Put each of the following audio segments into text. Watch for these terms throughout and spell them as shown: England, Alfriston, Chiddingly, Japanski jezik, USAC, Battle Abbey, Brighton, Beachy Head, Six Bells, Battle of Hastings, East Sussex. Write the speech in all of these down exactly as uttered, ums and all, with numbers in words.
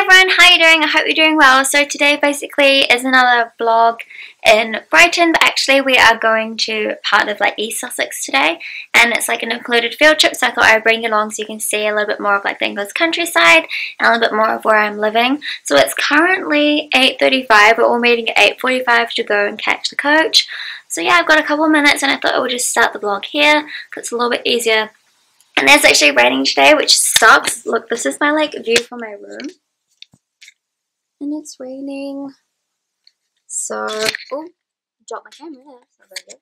Hi everyone, how are you doing? I hope you're doing well. So today basically is another vlog in Brighton, but actually we are going to part of like East Sussex today, and it's like an included field trip, so I thought I would bring you along so you can see a little bit more of like the English countryside and a little bit more of where I'm living. So it's currently eight thirty-five, we're all meeting at eight forty-five to go and catch the coach. So yeah, I've got a couple of minutes and I thought I would just start the vlog here because it's a little bit easier. And there's actually raining today, which sucks. Look, this is my like view from my room. And it's raining. So, oh, dropped my camera there. That's not very good.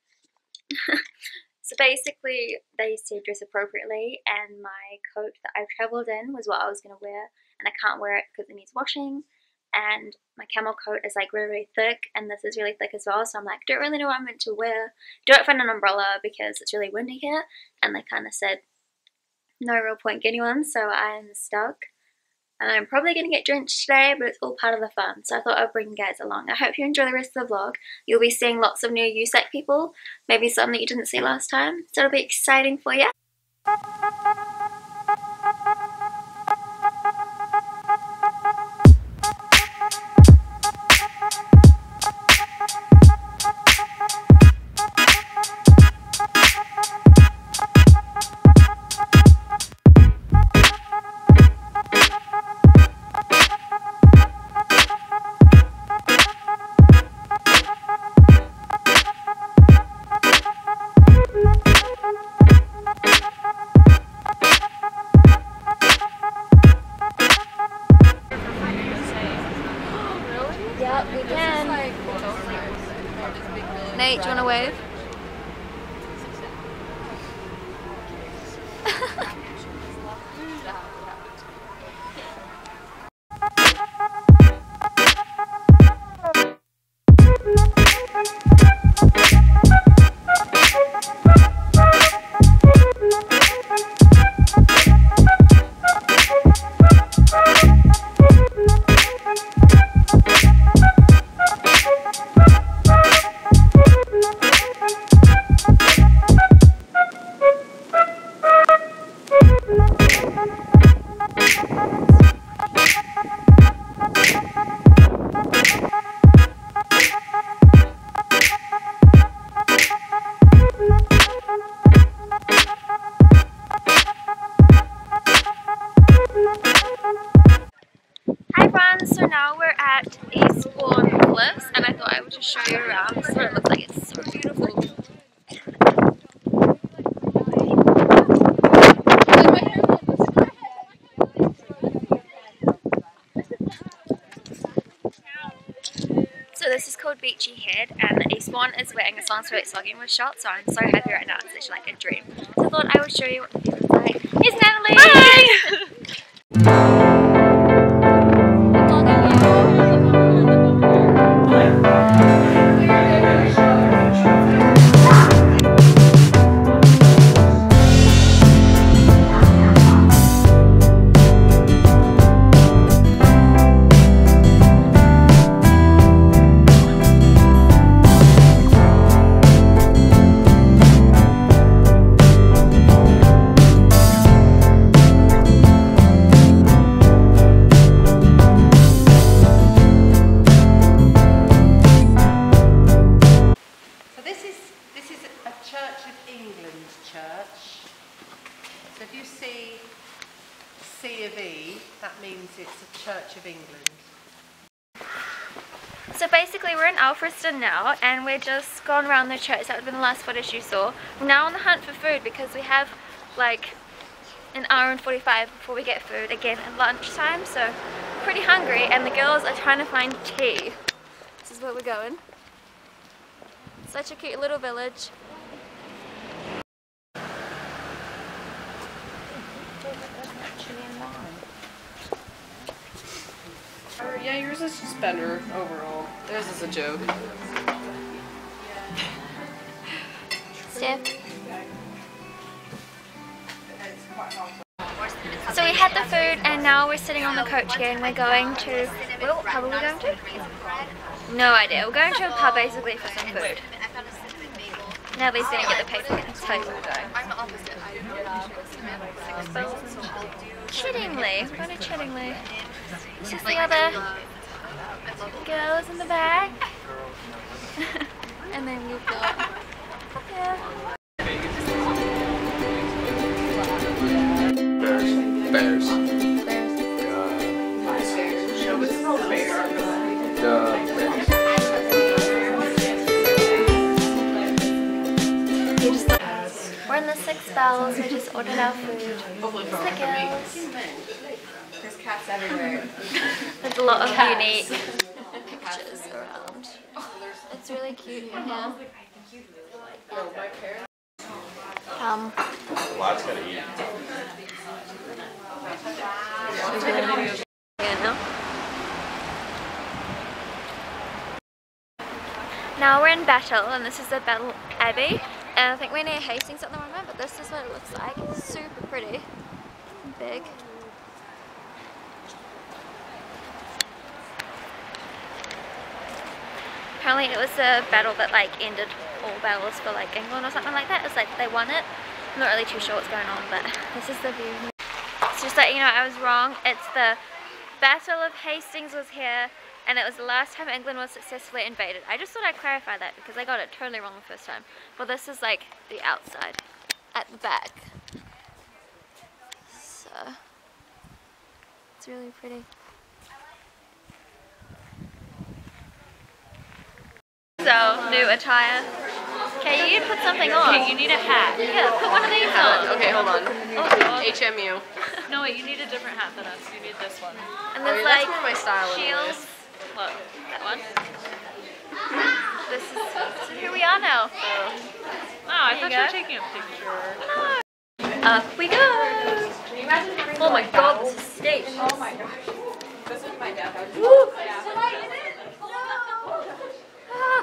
So basically, they said dress appropriately, and my coat that I've travelled in was what I was going to wear, and I can't wear it because it needs washing. And my camel coat is like really, really thick, and this is really thick as well, so I'm like, don't really know what I'm meant to wear. Don't find an umbrella because it's really windy here, and they kind of said, no real point getting one, so I'm stuck. And I'm probably going to get drenched today, but it's all part of the fun. So I thought I'd bring you guys along. I hope you enjoy the rest of the vlog. You'll be seeing lots of new U S A C people, maybe some that you didn't see last time. So it'll be exciting for you. Nate, do you want to wave? This is called Beachy Head, and East Swan is wearing a swanscoat slogging was shot, so I'm so happy right now. It's actually like a dream. So I thought I would show you what the view is like. Here's Natalie! Bye! So basically we're in Alfriston now, and we're just going around the church. That would have been the last footage you saw. We're now on the hunt for food because we have like an hour and forty-five before we get food again at lunchtime, so pretty hungry, and the girls are trying to find tea. This is where we're going. Such a cute little village. Yeah, yours is just better overall. Theirs is a joke. Stiff. So we had the food, and now we're sitting on the coach here, and we're going to... What pub are we going to? No idea. We're going to a pub basically for some food. Natalie's going to get the paper. It's paper. Chiddingly. We're going to Chiddingly. It's just the other girls in the back. And then we've got... Yeah. Bears. Bears. Bears. Uh, bears. Uh, bears. We're in the Six Bells, we just ordered our food. It's the girls. There's cats everywhere. There's a lot of cats. Unique pictures around. It's really cute here. Yeah. Um, Lots gotta eat. Now we're in Battle, and this is the Battle Abbey. And I think we're near Hastings at the moment, but this is what it looks like. It's super pretty. Big. Apparently it was a battle that like ended all battles for like England or something like that. It's like they won it. I'm not really too sure what's going on, but this is the view. It's just like, you know, I was wrong. It's the Battle of Hastings was here. And it was the last time England was successfully invaded. I just thought I'd clarify that because I got it totally wrong the first time. Well, this is like the outside at the back. So, it's really pretty. So, new attire. Okay, you need to put something on. Okay, you need a hat. Yeah, put one of these on. Okay, hold on. Oh, H M U. No, wait, you need a different hat than us. You need this one. And there's oh, yeah, like that's more my style shields. Look, that one. This is, this is here we are now. So. Oh, I thought you were taking a picture. No. Up we go! Can you imagine having oh my god, this is stage. Oh my gosh. This is my dad. Woo! Should I in it? No! Ah.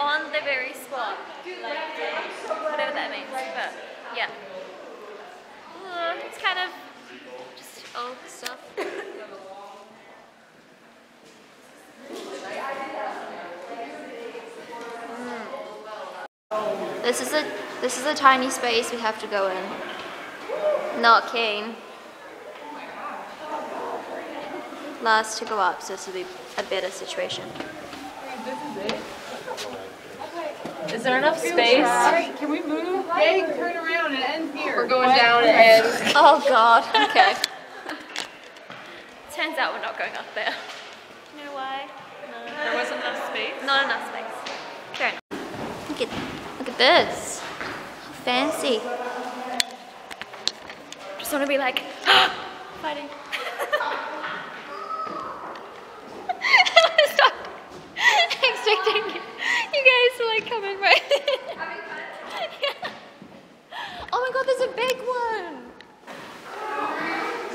On the very spot. Like, whatever that means. But, yeah. Uh, it's kind of... old stuff. mm. This is a this is a tiny space we have to go in. Not keen. Last to go up, so this will be a better situation. This is it. Is there enough space? Right, can we move? They turn around and end here. We're going what? Down and end. Oh god. Okay. Turns out we're not going up there. You know why? No. There wasn't enough space? Not enough space. Fair enough. Look at, look at this. How fancy. Just want to be like, fighting. Stop. Expecting you guys to like come in right in. Yeah. Oh my god, there's a big one.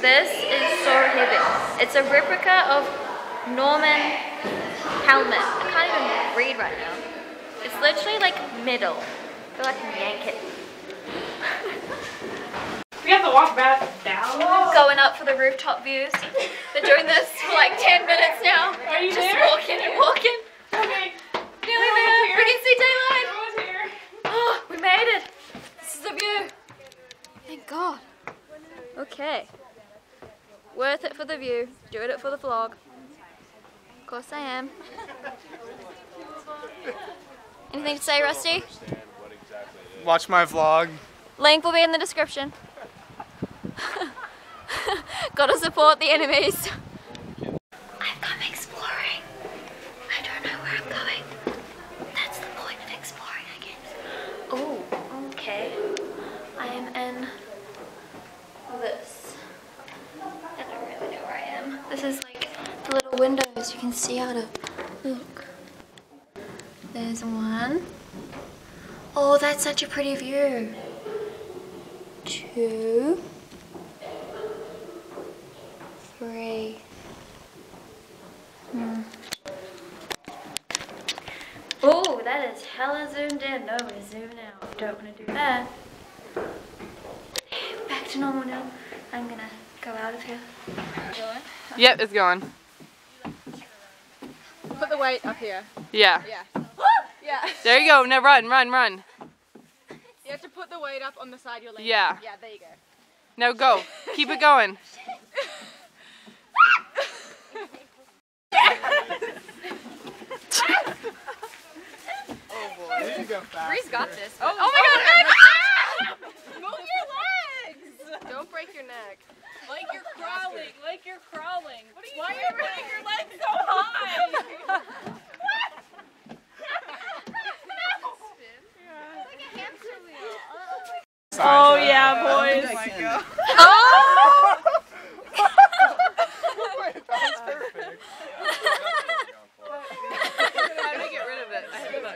This is so heavy. It's a replica of Norman helmet. I can't even read right now. It's literally like metal. I feel like I can yank it. We have to walk back down. Going up for the rooftop views. Been doing this for like ten minutes now. Are you just there? Walking and walking. Okay. Nearly no there. Here. We can see daylight. No one's here. Oh, we made it. This is the view. Thank God. Okay. Worth it for the view, doing it for the vlog. Of course I am. Anything to say, Rusty? Watch my vlog. Link will be in the description. Gotta support the enemies. I've come exploring. I don't know where I'm going. That's the point of exploring, I guess. Oh, okay. I am in this. This is like the little windows you can see out of. Look. There's one. Oh, that's such a pretty view. Two. Three. Hmm. Oh, that is hella zoomed in. No, we're zooming out. Don't want to do that. Back to normal now. I'm gonna go out of here. Yep, it's gone. Put the weight up here. Yeah. Yeah. Yeah. There you go. Now run, run, run. You have to put the weight up on the side you're leaning. Yeah. Yeah, there you go. Now go. Keep it going. Bree's got this. Oh, oh my god! Ah! Move your legs! Don't break your neck. Like you're crawling, like you're crawling. What are you Why doing? are you putting your legs so high? What? Oh yeah, boys. Oh my god. Oh! Wait, that was perfect.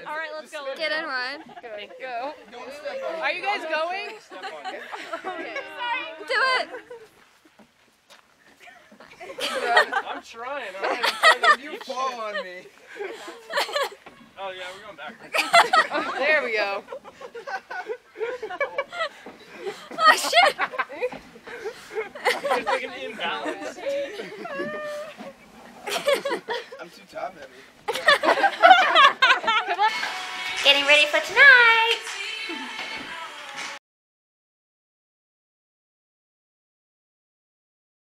Alright, let's go. Get in line. Okay, go. Are you guys going? Okay. Do it! I'm trying, alright? I'm trying to you fall on me. Oh yeah, we're going backwards. Oh, there we go. Oh shit! It's like an imbalance. I'm too top heavy. Getting ready for tonight!